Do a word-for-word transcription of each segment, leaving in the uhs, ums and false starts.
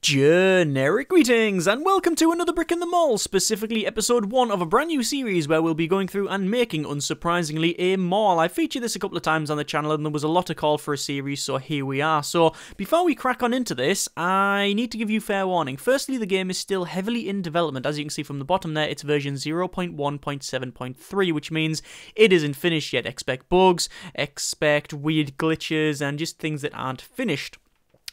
Generic greetings and welcome to Another Brick in the Mall, specifically episode one of a brand new series where we'll be going through and making, unsurprisingly, a mall. I featured this a couple of times on the channel and there was a lot of call for a series, so here we are. So, before we crack on into this, I need to give you fair warning. Firstly, the game is still heavily in development. As you can see from the bottom there, it's version zero point one point seven point three, which means it isn't finished yet. Expect bugs, expect weird glitches, and just things that aren't finished.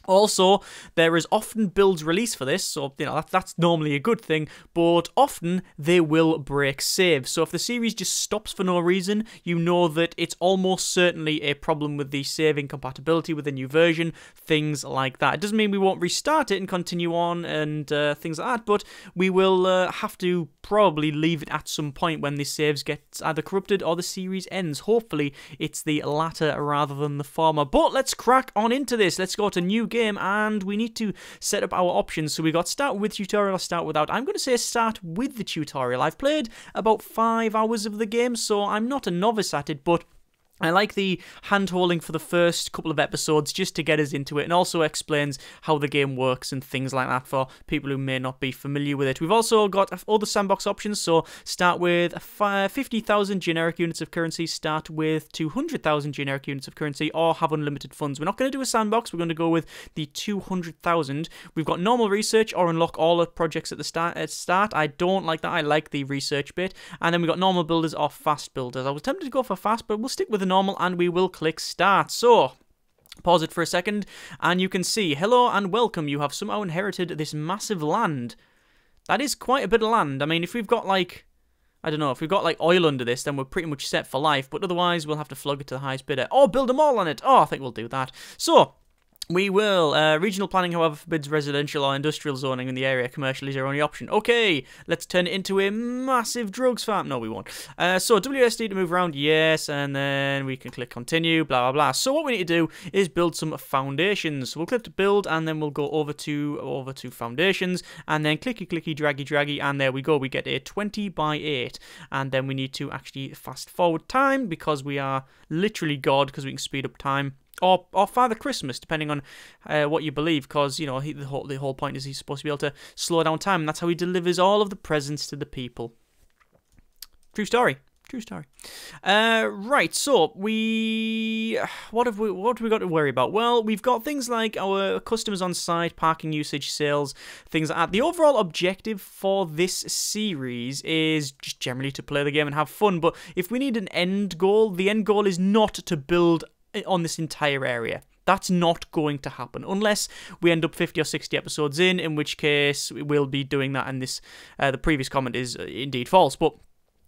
Also, there is often builds released for this, so you know that, that's normally a good thing, but often they will break save. So if the series just stops for no reason, you know that it's almost certainly a problem with the saving compatibility with the new version, things like that. It doesn't mean we won't restart it and continue on and uh, things like that, but we will uh, have to probably leave it at some point when the saves get either corrupted or the series ends. Hopefully, it's the latter rather than the former. But let's crack on into this. Let's go to new game. Game and we need to set up our options. So we got start with tutorial or start without. I'm going to say start with the tutorial. I've played about five hours of the game, so I'm not a novice at it, but I like the hand-holding for the first couple of episodes just to get us into it, and also explains how the game works and things like that for people who may not be familiar with it. We've also got all the sandbox options, so start with fifty thousand generic units of currency, start with two hundred thousand generic units of currency, or have unlimited funds. We're not going to do a sandbox, we're going to go with the two hundred thousand. We've got normal research, or unlock all the projects at the start. At start. I don't like that, I like the research bit. And then we've got normal builders or fast builders. I was tempted to go for fast, but we'll stick with the normal and we will click start. So pause it for a second and you can see, hello and welcome, you have somehow inherited this massive land. That is quite a bit of land. I mean, if we've got like, I don't know, if we've got like oil under this, then we're pretty much set for life, but otherwise we'll have to flog it to the highest bidder. Oh, build a mall on it. Oh, I think we'll do that. So we will. Uh, regional planning, however, forbids residential or industrial zoning in the area. Commercial is your only option. Okay, let's turn it into a massive drugs farm. No, we won't. Uh, so, W S D to move around, yes, and then we can click continue, blah, blah, blah. So, what we need to do is build some foundations. We'll click to build, and then we'll go over to over to foundations, and then clicky, clicky, draggy, draggy, and there we go. We get a twenty by eight, and then we need to actually fast forward time, because we are literally God, because we can speed up time. Or, or Father Christmas, depending on uh, what you believe, because, you know, he, the, whole, the whole point is he's supposed to be able to slow down time, and that's how he delivers all of the presents to the people. True story. True story. Uh, right, so we what have we what have we got to worry about? Well, we've got things like our customers on site, parking usage, sales, things like that. The overall objective for this series is just generally to play the game and have fun, but if we need an end goal, the end goal is not to build on this entire area. That's not going to happen unless we end up fifty or sixty episodes in, in which case we'll be doing that, and this uh, the previous comment is indeed false, but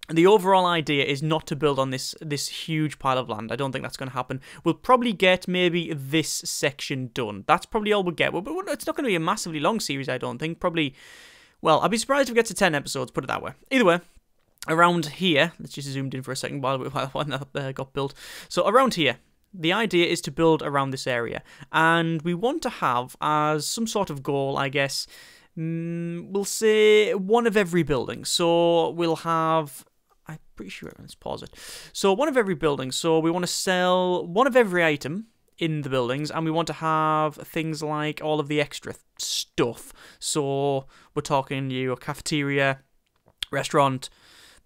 the overall idea is not to build on this this huge pile of land. I don't think that's going to happen. We'll probably get maybe this section done. That's probably all we'll get, but it's not going to be a massively long series, I don't think. Probably, well, I'd be surprised if it gets to ten episodes, put it that way. Either way, around here, let's just zoom in for a second while, we, while that got built. So around here, the idea is to build around this area, and we want to have as some sort of goal, I guess, mm, we'll say one of every building. So we'll have, I'm pretty sure, let's pause it. So one of every building, so we want to sell one of every item in the buildings, and we want to have things like all of the extra stuff. So we're talking your cafeteria, restaurant,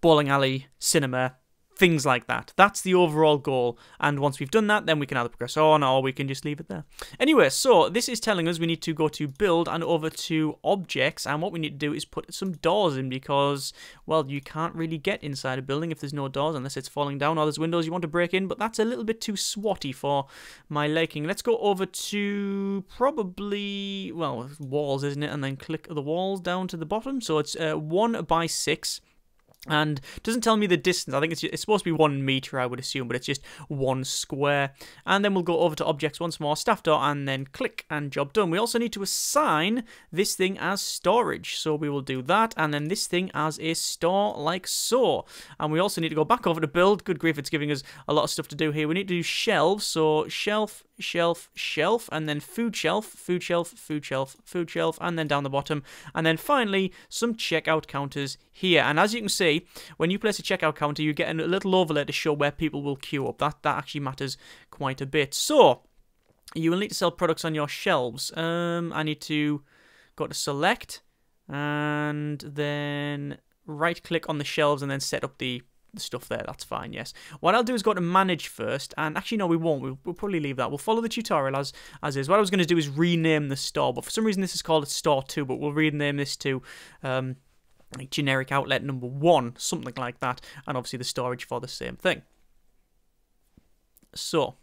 bowling alley, cinema, things like that. That's the overall goal, and once we've done that, then we can either progress on or we can just leave it there. Anyway, so this is telling us we need to go to build and over to objects, and what we need to do is put some doors in, because, well, you can't really get inside a building if there's no doors unless it's falling down, or there's windows you want to break in, but that's a little bit too swatty for my liking. Let's go over to probably, well, walls, isn't it? And then click the walls down to the bottom. So it's uh, one by six. And doesn't tell me the distance. I think it's, it's supposed to be one meter, I would assume, but it's just one square. And then we'll go over to objects once more, staff door, and then click, and job done. We also need to assign this thing as storage, so we will do that, and then this thing as a store, like so. And we also need to go back over to build. Good grief, it's giving us a lot of stuff to do here. We need to do shelves, so shelf, shelf, shelf, and then food shelf, food shelf, food shelf, food shelf, and then down the bottom. And then finally, some checkout counters here. And as you can see, when you place a checkout counter, you get a little overlay to show where people will queue up. That that actually matters quite a bit. So, you will need to sell products on your shelves. Um, I need to go to select, and then right click on the shelves and then set up the stuff there. That's fine. Yes, what I'll do is go to manage first, and actually no, we won't, we'll, we'll probably leave that. We'll follow the tutorial as as is. What I was going to do is rename the store, but for some reason this is called a store two, but we'll rename this to um like generic outlet number one, something like that, and obviously the storage for the same thing. So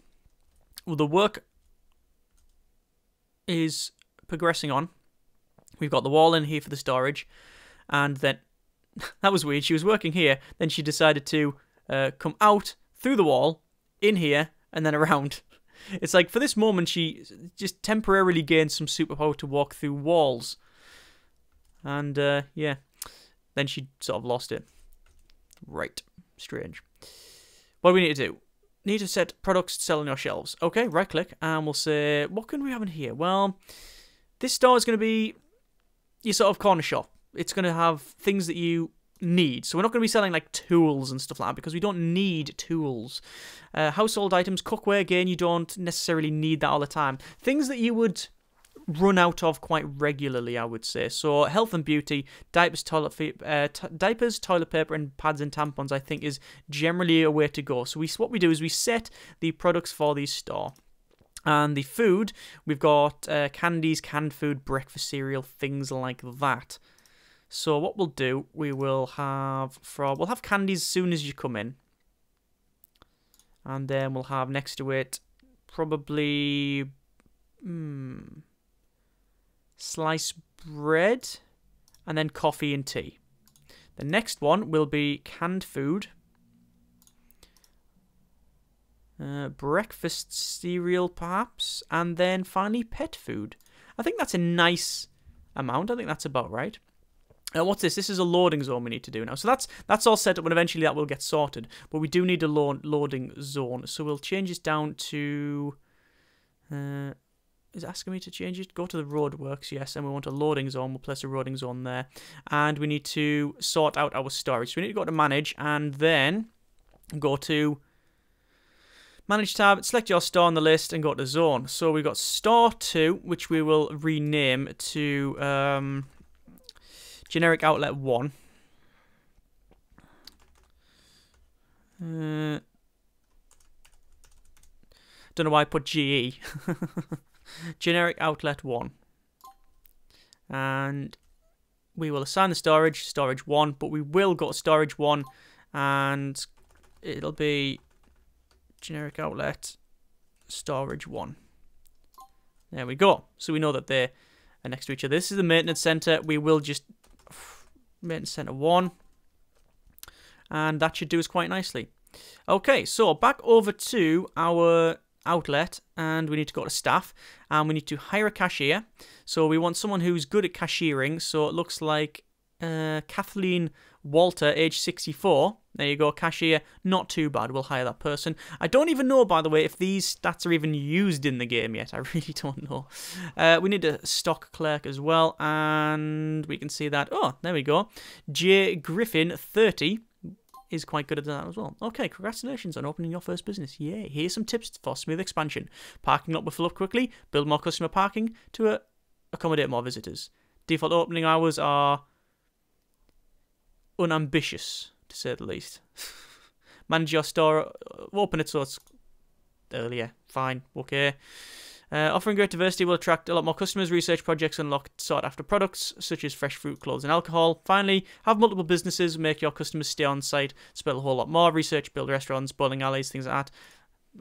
well, the work is progressing on. We've got the wall in here for the storage, and then that was weird. She was working here, then she decided to uh, come out through the wall, in here, and then around. It's like, for this moment, she just temporarily gained some superpower to walk through walls. And, uh, yeah. Then she sort of lost it. Right. Strange. What do we need to do? Need to set products to sell on your shelves. Okay, right-click, and we'll say, what can we have in here? Well, this store is going to be your sort of corner shop. It's going to have things that you need. So we're not going to be selling like tools and stuff like that, because we don't need tools. Uh, household items, cookware, again, you don't necessarily need that all the time. Things that you would run out of quite regularly, I would say. So health and beauty, diapers, toilet uh, diapers, toilet paper, and pads and tampons, I think, is generally a way to go. So we, what we do is we set the products for the store. And the food, we've got uh, candies, canned food, breakfast cereal, things like that. So what we'll do, we will have from we'll have candies as soon as you come in, and then we'll have next to it probably hmm, sliced bread, and then coffee and tea. The next one will be canned food, uh, breakfast cereal perhaps, and then finally pet food. I think that's a nice amount. I think that's about right. Uh, what's this? This is a loading zone we need to do now. So that's that's all set up, and eventually that will get sorted. But we do need a lo loading zone. So we'll change this down to... Uh, is it asking me to change it? Go to the roadworks, yes. And we want a loading zone. We'll place a loading zone there. And we need to sort out our storage. So we need to go to manage, and then go to manage tab, select your store on the list, and go to zone. So we've got store two, which we will rename to... Um, generic outlet one. Uh, don't know why I put G E. Generic outlet one. And we will assign the storage, storage one, but we will go to storage one, and it'll be generic outlet storage one. There we go. So we know that they are next to each other. This is the maintenance center. We will just maintenance center one, and that should do us quite nicely. Okay, so back over to our outlet, and we need to go to staff, and we need to hire a cashier. So we want someone who's good at cashiering, so it looks like uh, Kathleen Walter, age sixty-four. There you go, cashier, not too bad. We'll hire that person. I don't even know, by the way, if these stats are even used in the game yet. I really don't know. Uh, we need a stock clerk as well, and we can see that. Oh, there we go. Jay Griffin, thirty, is quite good at that as well. Okay, congratulations on opening your first business. Yay. Here's some tips for smooth expansion. Parking lot will fill up quickly. Build more customer parking to uh, accommodate more visitors. Default opening hours are unambitious, to say the least. Manage your store, open it so it's earlier. Fine, okay. Uh, offering great diversity will attract a lot more customers. Research projects unlock sought-after products, such as fresh fruit, clothes, and alcohol. Finally, have multiple businesses, make your customers stay on site, spell a whole lot more. Research, build restaurants, bowling alleys, things like that.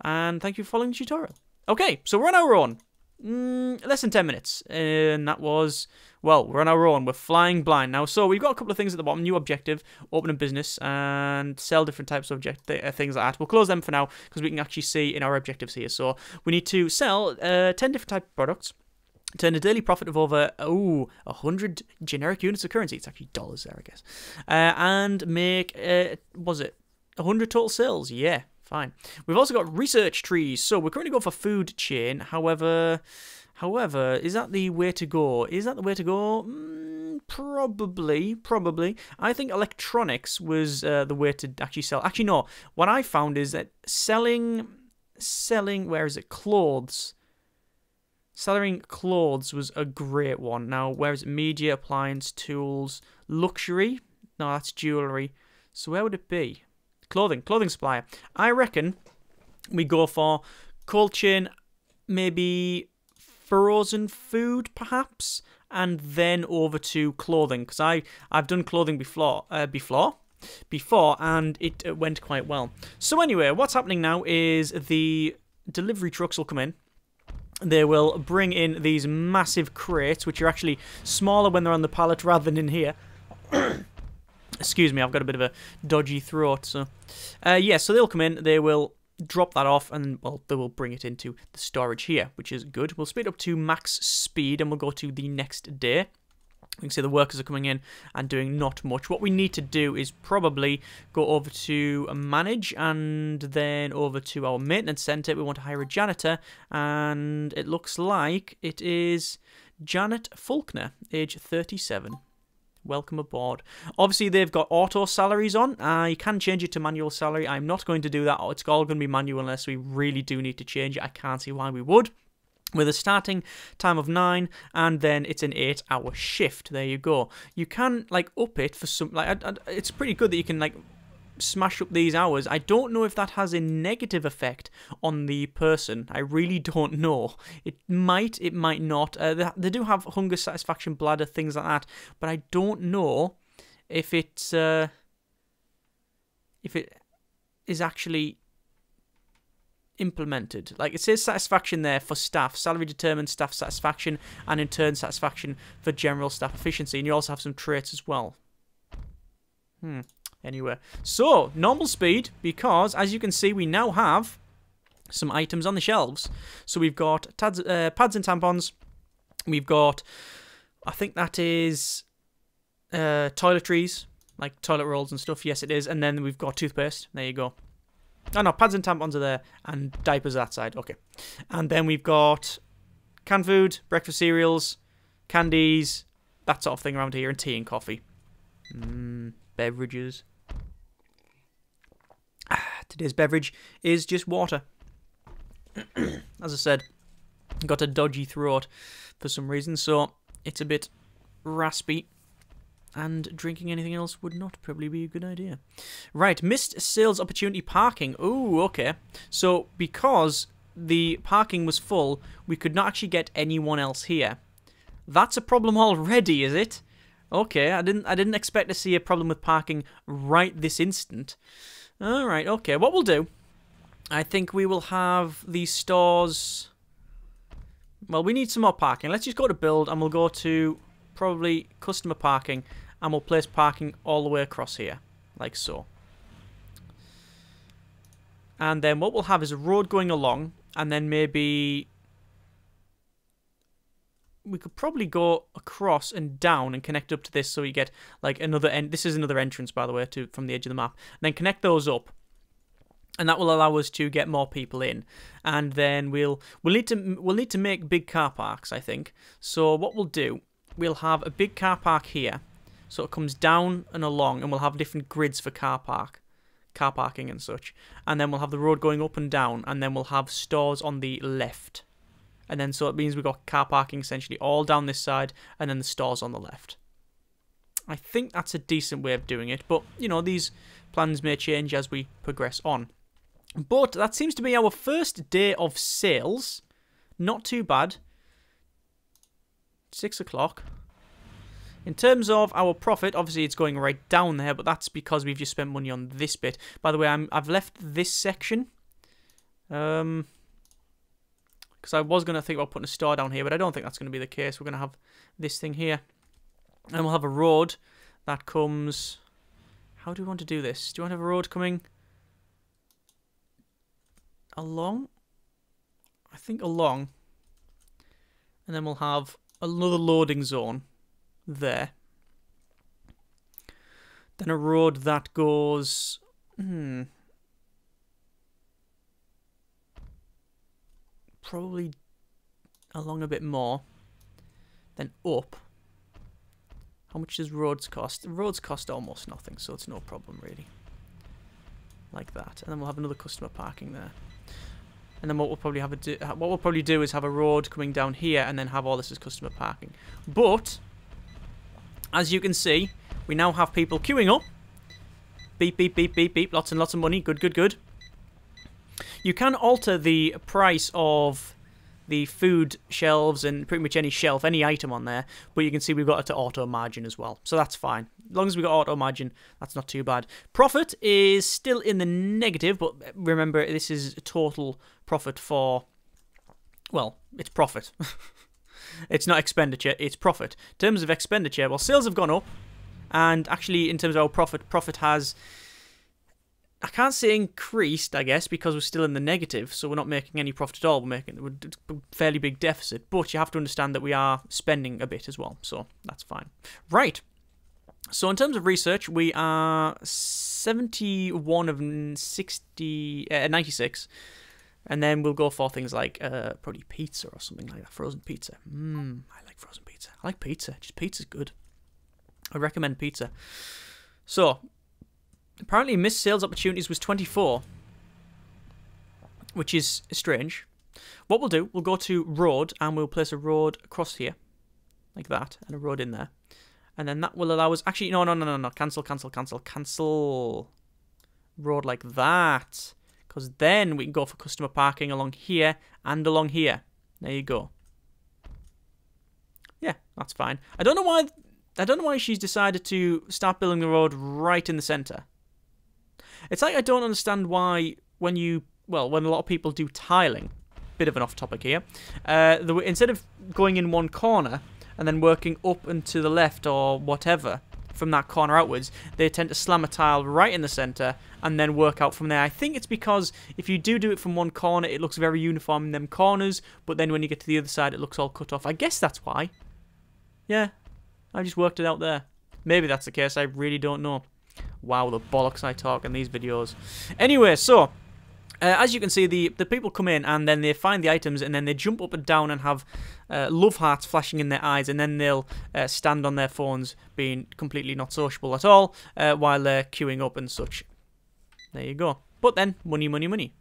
And thank you for following the tutorial. Okay, so we're on our own. Mm, less than ten minutes, and that was, well, we're on our own, we're flying blind now. So we've got a couple of things at the bottom: new objective, open a business, and sell different types of object th things like that. We'll close them for now, because we can actually see in our objectives here. So we need to sell uh, ten different type of products, turn a daily profit of over, oh, one hundred generic units of currency. It's actually dollars there, I guess, uh, and make, uh, was it one hundred total sales? Yeah. Fine. We've also got research trees. So we're currently going for food chain. However, however, is that the way to go? Is that the way to go? Mm, probably, probably. I think electronics was uh, the way to actually sell. Actually, no. What I found is that selling, selling, where is it? Clothes. Salarying clothes was a great one. Now, where is it? Media, appliance, tools, luxury? No, that's jewellery. So where would it be? Clothing, clothing supplier. I reckon we go for cold chain, maybe frozen food, perhaps, and then over to clothing, because I I've done clothing before uh, before before, and it, it went quite well. So anyway, what's happening now is the delivery trucks will come in. They will bring in these massive crates, which are actually smaller when they're on the pallet rather than in here. Excuse me, I've got a bit of a dodgy throat. So, uh, yeah, so they'll come in, they will drop that off, and, well, they will bring it into the storage here, which is good. We'll speed up to max speed, and we'll go to the next day. You can see the workers are coming in and doing not much. What we need to do is probably go over to manage and then over to our maintenance centre. We want to hire a janitor, and it looks like it is Janet Faulkner, age thirty-seven. Welcome aboard. Obviously, they've got auto salaries on. Uh, you can change it to manual salary. I'm not going to do that. It's all going to be manual unless we really do need to change it. I can't see why we would. With a starting time of nine, and then it's an eight-hour shift. There you go. You can like up it for some. Like I, I, it's pretty good that you can like smash up these hours. I don't know if that has a negative effect on the person. I really don't know. It might. It might not. Uh, they, they do have hunger satisfaction, bladder, things like that. But I don't know if it's uh, if it is actually implemented. Like it says satisfaction there for staff. Salary determines staff satisfaction and in turn satisfaction for general staff efficiency. And you also have some traits as well. Hmm. Anyway. So, normal speed, because as you can see we now have some items on the shelves. So we've got tads, uh, pads and tampons. We've got, I think that is uh, toiletries, like toilet rolls and stuff. Yes, it is. And then we've got toothpaste. There you go. Oh no, pads and tampons are there, and diapers are that side, okay. And then we've got canned food, breakfast cereals, candies, that sort of thing around here, and tea and coffee. Mmm, beverages. Ah, today's beverage is just water. As I said, got a dodgy throat for some reason, so it's a bit raspy. And drinking anything else would not probably be a good idea. Right, missed sales opportunity parking. Ooh, okay. So, because the parking was full, we could not actually get anyone else here. That's a problem already, is it? Okay, I didn't I didn't expect to see a problem with parking right this instant. Alright, okay. What we'll do, I think we will have these stores... Well, we need some more parking. Let's just go to build, and we'll go to... probably customer parking, and we'll place parking all the way across here, like so. And then what we'll have is a road going along, and then maybe we could probably go across and down and connect up to this, so you get like another end. This is another entrance, by the way, to from the edge of the map. And then connect those up, and that will allow us to get more people in. And then we'll we'll need to we'll need to make big car parks, I think. So what we'll do. We'll have a big car park here, so it comes down and along, and we'll have different grids for car park, car parking and such. And then we'll have the road going up and down, and then we'll have stores on the left. And then so it means we've got car parking essentially all down this side, and then the stores on the left. I think that's a decent way of doing it, but, you know, these plans may change as we progress on. But that seems to be our first day of sales. Not too bad. six o'clock. In terms of our profit, obviously it's going right down there, but that's because we've just spent money on this bit. By the way, I'm, I've left this section. Um, because I was going to think about putting a store down here, but I don't think that's going to be the case. We're going to have this thing here. And we'll have a road that comes... How do we want to do this? Do you want to have a road coming... along? I think along. And then we'll have... another loading zone there. Then a road that goes... Hmm. Probably along a bit more. Then up. How much does roads cost? Roads cost almost nothing, so it's no problem really. Like that. And then we'll have another customer parking there. And then what we'll probably have a do, what we'll probably do is have a road coming down here, and then have all this as customer parking. But as you can see, we now have people queuing up. Beep, beep, beep, beep, beep. Lots and lots of money. Good, good, good. You can alter the price of the food shelves and pretty much any shelf, any item on there. But you can see we've got it to auto margin as well. So that's fine. As long as we've got auto margin, that's not too bad. Profit is still in the negative, but remember, this is total profit for, well, it's profit. It's not expenditure, it's profit. In terms of expenditure, well, sales have gone up. And actually, in terms of our profit, profit has, I can't say increased, I guess, because we're still in the negative, so we're not making any profit at all. We're making we're a fairly big deficit, but you have to understand that we are spending a bit as well, so that's fine. Right, so in terms of research, we are seventy-one of sixty, uh, ninety-six, and then we'll go for things like uh, probably pizza or something like that, frozen pizza. Mmm, I like frozen pizza. I like pizza, just pizza's good. I recommend pizza. So, apparently missed sales opportunities was twenty-four, which is strange. What we'll do, we'll go to road, and we'll place a road across here, like that, and a road in there. And then that will allow us... Actually, no, no, no, no, no. Cancel, cancel, cancel, cancel. Road like that. Because then we can go for customer parking along here and along here. There you go. Yeah, that's fine. I don't know why... I don't know why she's decided to start building the road right in the centre. It's like I don't understand why when you... Well, when a lot of people do tiling, bit of an off-topic here, uh, the, instead of going in one corner and then working up and to the left or whatever from that corner outwards, they tend to slam a tile right in the centre and then work out from there. I think it's because if you do do it from one corner, it looks very uniform in them corners, but then when you get to the other side, it looks all cut off. I guess that's why. Yeah. I just worked it out there. Maybe that's the case, I really don't know. Wow, the bollocks I talk in these videos. Anyway, so, uh, as you can see, the, the people come in and then they find the items and then they jump up and down and have uh, love hearts flashing in their eyes, and then they'll uh, stand on their phones being completely not sociable at all uh, while they're queuing up and such. There you go. But then, money, money, money.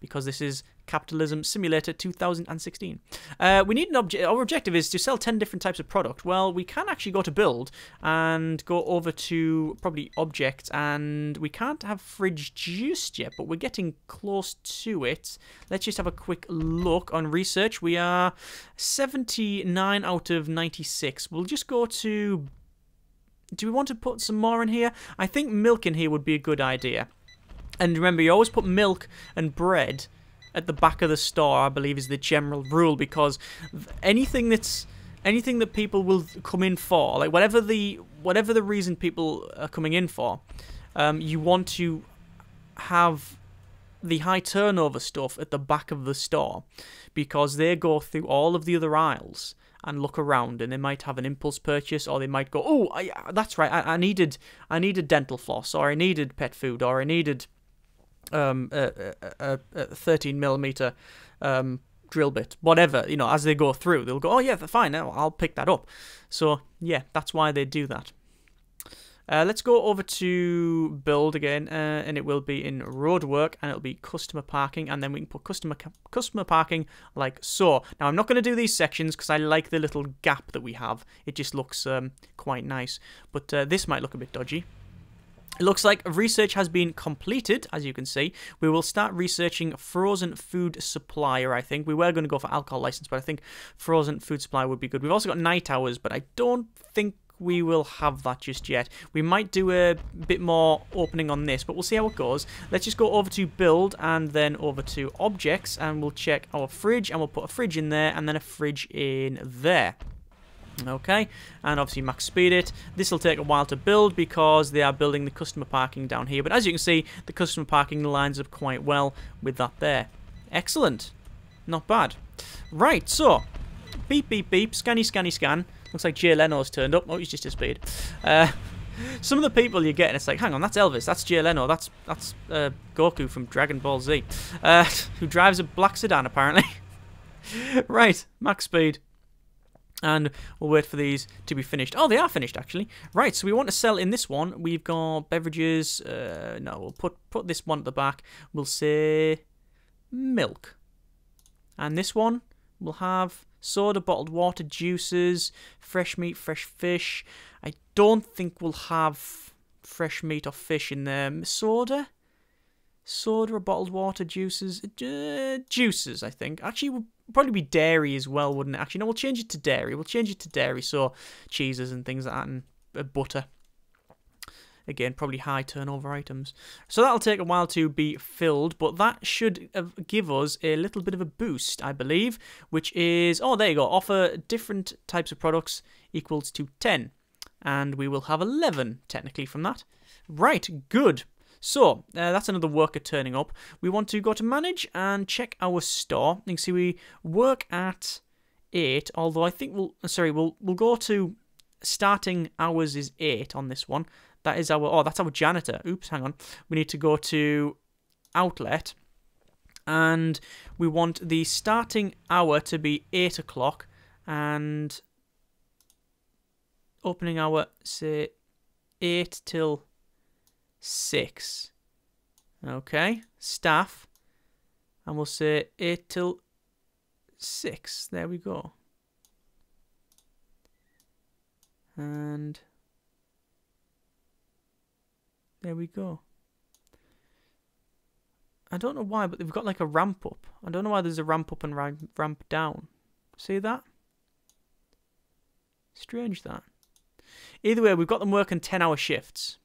Because this is Capitalism Simulator two thousand sixteen. Uh, we need an object. Our objective is to sell ten different types of product. Well, we can actually go to build and go over to probably object, and we can't have fridge just yet, but we're getting close to it. Let's just have a quick look on research. We are seventy-nine out of ninety-six. We'll just go to... Do we want to put some more in here? I think milk in here would be a good idea. And remember, you always put milk and bread at the back of the store, I believe, is the general rule, because anything that's anything that people will come in for, like whatever the whatever the reason people are coming in for, um, you want to have the high turnover stuff at the back of the store, because they go through all of the other aisles and look around, and they might have an impulse purchase, or they might go, "Oh, I, that's right, I, I needed I needed dental floss, or I needed pet food, or I needed." Um, a, a, a thirteen millimeter um, drill bit, whatever, you know, as they go through, they'll go, oh yeah, fine, I'll pick that up. So, yeah, that's why they do that. Uh, let's go over to build again, uh, and it will be in road work, and it'll be customer parking, and then we can put customer customer parking like so. Now, I'm not going to do these sections because I like the little gap that we have. It just looks um, quite nice, but uh, this might look a bit dodgy. It looks like research has been completed, as you can see. We will start researching frozen food supplier, I think. We were going to go for alcohol license, but I think frozen food supplier would be good. We've also got night hours, but I don't think we will have that just yet. We might do a bit more opening on this, but we'll see how it goes. Let's just go over to build and then over to objects, and we'll check our fridge, and we'll put a fridge in there and then a fridge in there. Okay, and obviously max speed it. This will take a while to build because they are building the customer parking down here. But as you can see, the customer parking lines up quite well with that there. Excellent. Not bad. Right, so, beep, beep, beep, scanny, scanny, scan. Looks like Jay Leno's turned up. Oh, he's just disappeared. Uh, some of the people you get, and it's like, hang on, that's Elvis, that's Jay Leno, that's, that's uh, Goku from Dragon Ball Z, uh, who drives a black sedan, apparently. Right, max speed. And we'll wait for these to be finished. Oh, they are finished, actually. Right, so we want to sell in this one. We've got beverages. Uh, no, we'll put, put this one at the back. We'll say milk. And this one will have soda, bottled water, juices, fresh meat, fresh fish. I don't think we'll have fresh meat or fish in there. Soda? Soda or bottled water, juices? Uh, juices, I think. Actually, it would probably be dairy as well, wouldn't it? Actually, no, we'll change it to dairy. We'll change it to dairy, so cheeses and things like that, and uh, butter. Again, probably high turnover items. So that'll take a while to be filled, but that should give us a little bit of a boost, I believe, which is, oh, there you go, offer different types of products equals to ten. And we will have eleven, technically, from that. Right, good. So, uh, that's another worker turning up. We want to go to manage and check our store. You can see we work at eight, although I think we'll, sorry, we'll, we'll go to starting hours is eight on this one. That is our, oh, that's our janitor. Oops, hang on. We need to go to outlet. And we want the starting hour to be eight o'clock. And opening hour, say, eight till six. Okay. Staff. And we'll say eight till six. There we go. And there we go. I don't know why, but they've got like a ramp up. I don't know why there's a ramp up and ramp down. See that? Strange that. Either way, we've got them working ten hour shifts.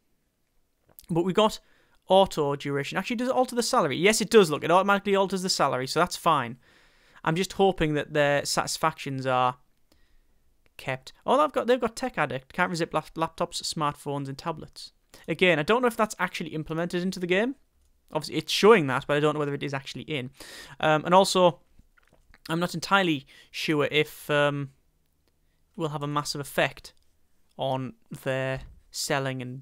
But we got auto duration. Actually, does it alter the salary? Yes, it does. Look, it automatically alters the salary, so that's fine. I'm just hoping that their satisfactions are kept. Oh, they've got, they've got tech addict. Can't resist laptops, smartphones, and tablets. Again, I don't know if that's actually implemented into the game. Obviously, it's showing that, but I don't know whether it is actually in. Um, and also, I'm not entirely sure if um, we'll have a massive effect on their selling and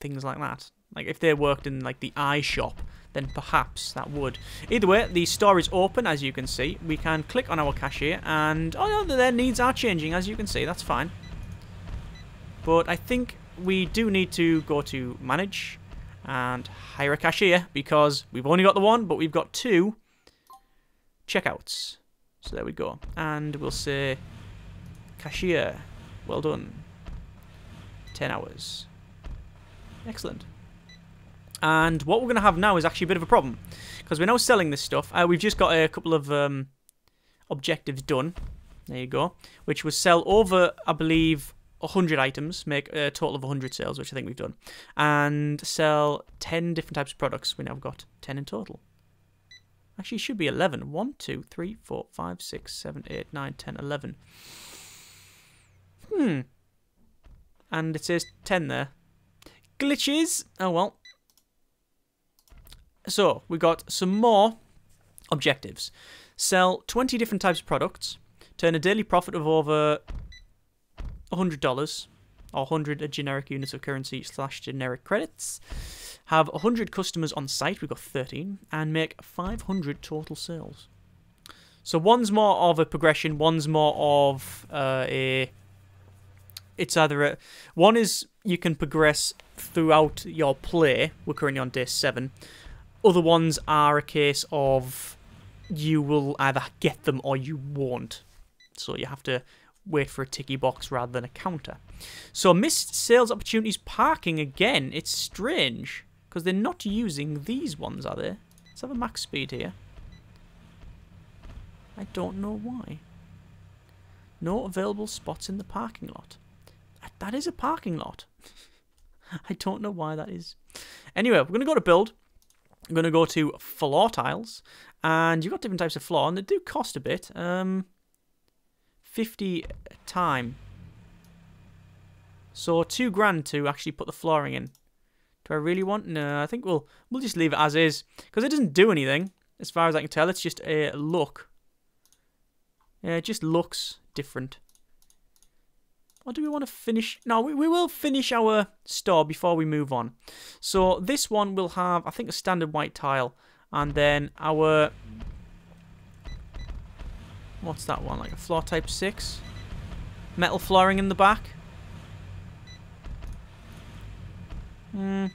things like that. Like, if they worked in, like, the iShop, then perhaps that would. Either way, the store is open, as you can see. We can click on our cashier, and, oh, no, their needs are changing, as you can see. That's fine. But I think we do need to go to manage and hire a cashier because we've only got the one, but we've got two checkouts. So there we go. And we'll say cashier. Well done. ten hours. Excellent. And what we're going to have now is actually a bit of a problem because we're now selling this stuff. Uh, we've just got a couple of um, objectives done. There you go. Which was sell over, I believe, one hundred items, make a total of one hundred sales, which I think we've done, and sell ten different types of products. We now have got ten in total. Actually, it should be eleven. one, two, three, four, five, six, seven, eight, nine, ten, eleven. Hmm. And it says ten there. Glitches! Oh, well. So, we got some more objectives. Sell twenty different types of products, turn a daily profit of over one hundred dollars, or one hundred generic units of currency slash generic credits, have one hundred customers on site, we've got thirteen, and make five hundred total sales. So one's more of a progression, one's more of uh, a... It's either a... One is you can progress throughout your play, we're currently on day seven. Other ones are a case of you will either get them or you won't. So you have to wait for a ticky box rather than a counter. So missed sales opportunities parking again. It's strange because they're not using these ones, are they? Let's have a max speed here. I don't know why. No available spots in the parking lot. That is a parking lot. I don't know why that is. Anyway, we're going to go to build. I'm going to go to floor tiles. And you've got different types of floor, and they do cost a bit. Um... fifty time. So two grand to actually put the flooring in. Do I really want? No, I think we'll we'll just leave it as is because it doesn't do anything as far as I can tell. It's just a look. Yeah, it just looks different. Or do we want to finish? No, we, we will finish our store before we move on. So this one will have, I think, a standard white tile, and then our. What's that one? Like a floor type six? Metal flooring in the back? Hmm.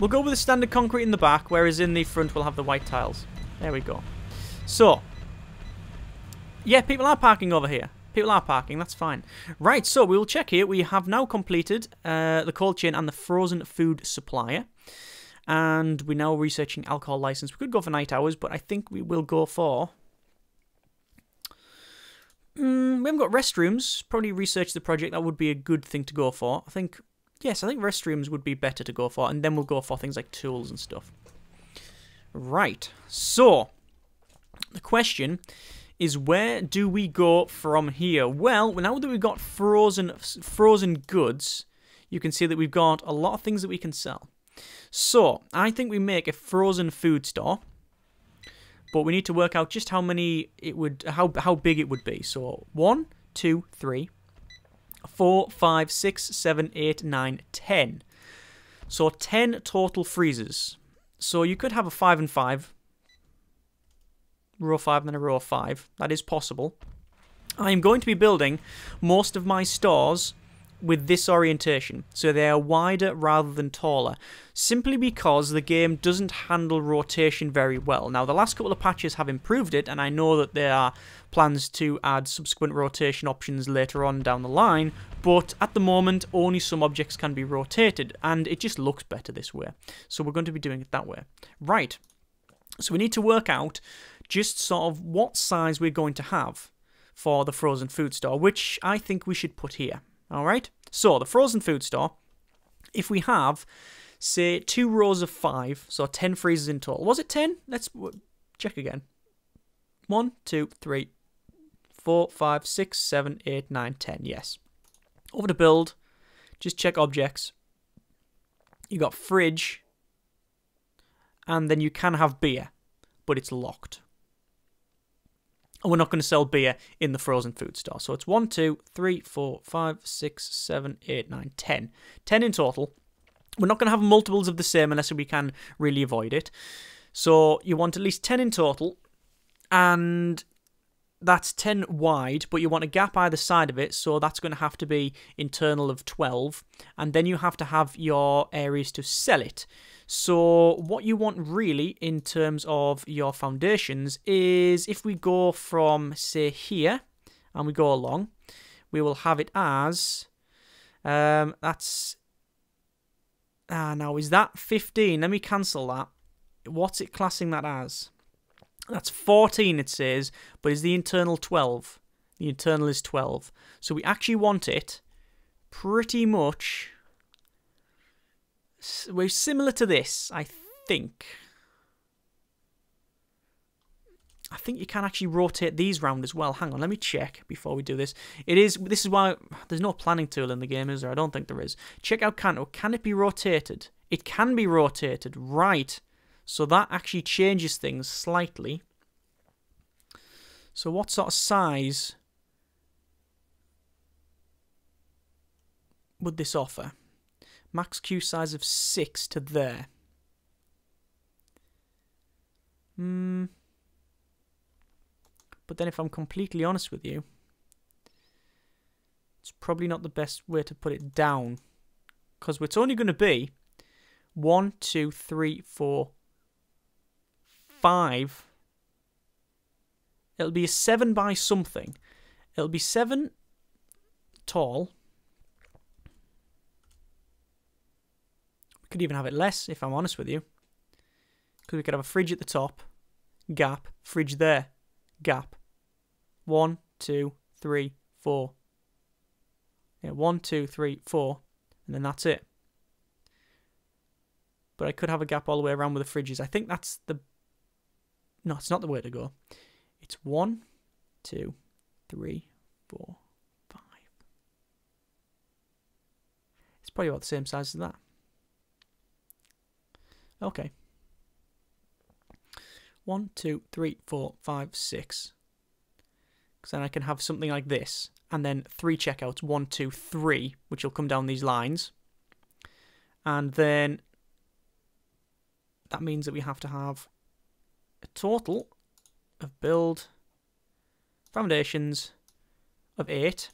We'll go with the standard concrete in the back, whereas in the front we'll have the white tiles. There we go. So, Yeah, people are parking over here. People are parking, that's fine. Right, so we'll check here. We have now completed uh, the cold chain and the frozen food supplier. And we're now researching alcohol license. We could go for night hours, but I think we will go for... Mm, we haven't got restrooms. Probably research the project. That would be a good thing to go for. I think... Yes, I think restrooms would be better to go for. And then we'll go for things like tools and stuff. Right. So, the question... is where do we go from here? Well, now that we've got frozen frozen goods, you can see that we've got a lot of things that we can sell. So, I think we make a frozen food store, but we need to work out just how many it would, how, how big it would be. So, one, two, three, four, five, six, seven, eight, nine, ten. So, ten total freezers. So, you could have a five and five. Row five and then a row five. That is possible. I am going to be building most of my stores with this orientation, so they are wider rather than taller, simply because the game doesn't handle rotation very well. Now, the last couple of patches have improved it, and I know that there are plans to add subsequent rotation options later on down the line, but at the moment, only some objects can be rotated, and it just looks better this way. So we're going to be doing it that way. Right. So we need to work out just sort of what size we're going to have for the frozen food store, which I think we should put here. All right. So the frozen food store, if we have, say, two rows of five, so ten freezers in total. Was it ten? Let's check again. One, two, three, four, five, six, seven, eight, nine, ten. Yes. Over to build. Just check objects. You got fridge. And then you can have beer, but it's locked. And we're not going to sell beer in the frozen food store. So it's one, two, three, four, five, six, seven, eight, nine, ten. ten in total. We're not going to have multiples of the same unless we can really avoid it. So you want at least ten in total. And that's ten wide, but you want a gap either side of it. So that's going to have to be internal of twelve. And then you have to have your areas to sell it. So what you want really in terms of your foundations is if we go from, say, here and we go along, we will have it as, um, that's, ah, now is that fifteen? Let me cancel that. What's it classing that as? That's fourteen it says, but is the internal twelve? The internal is twelve. So we actually want it pretty much... We're similar to this, I think. I think you can actually rotate these round as well. Hang on, let me check before we do this. It is. This is why there's no planning tool in the game, is there? I don't think there is. Check out Kanto. Can it be rotated? It can be rotated, right? So that actually changes things slightly. So what sort of size would this offer? Max queue size of six to there. Hmm. But then if I'm completely honest with you, it's probably not the best way to put it down. Because it's only going to be one, two, three, four, five. It'll be a seven by something. It'll be seven tall. Could even have it less, if I'm honest with you, because we could have a fridge at the top, gap, fridge there, gap, one, two, three, four, yeah, one, two, three, four, and then that's it. But I could have a gap all the way around with the fridges. I think that's the, no, it's not the way to go. It's one, two, three, four, five. It's probably about the same size as that. Okay. One, two, three, four, five, six. Because then I can have something like this. And then three checkouts. One, two, three. Which will come down these lines. And then... that means that we have to have a total of build foundations of eight.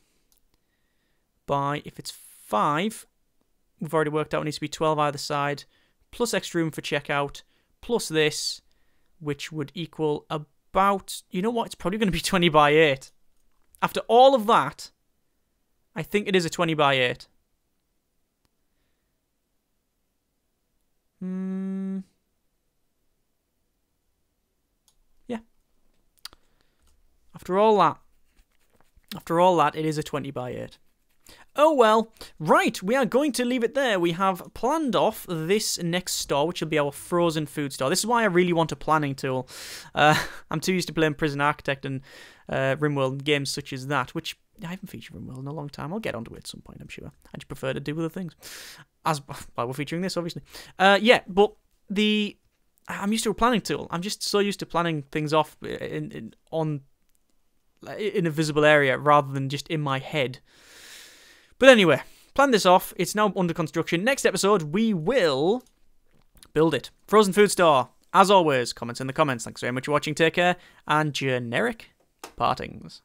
By, if it's five, we've already worked out it needs to be twelve either side. Plus extra room for checkout, plus this, which would equal about, you know what, it's probably going to be twenty by eight. After all of that, I think it is a twenty by eight. Hmm. Yeah. After all that, after all that, it is a twenty by eight. Oh well. Right, we are going to leave it there. We have planned off this next store, which will be our frozen food store. This is why I really want a planning tool. Uh, I'm too used to playing Prison Architect and uh, RimWorld games such as that, which I haven't featured RimWorld in a long time. I'll get onto it at some point, I'm sure. I just prefer to do other things. As well, we're featuring this, obviously. Uh, yeah, but the... I'm used to a planning tool. I'm just so used to planning things off in, in on in a visible area rather than just in my head. But anyway, plan this off. It's now under construction. Next episode, we will build it. Frozen food store. As always, comments in the comments. Thanks very much for watching. Take care. And generic partings.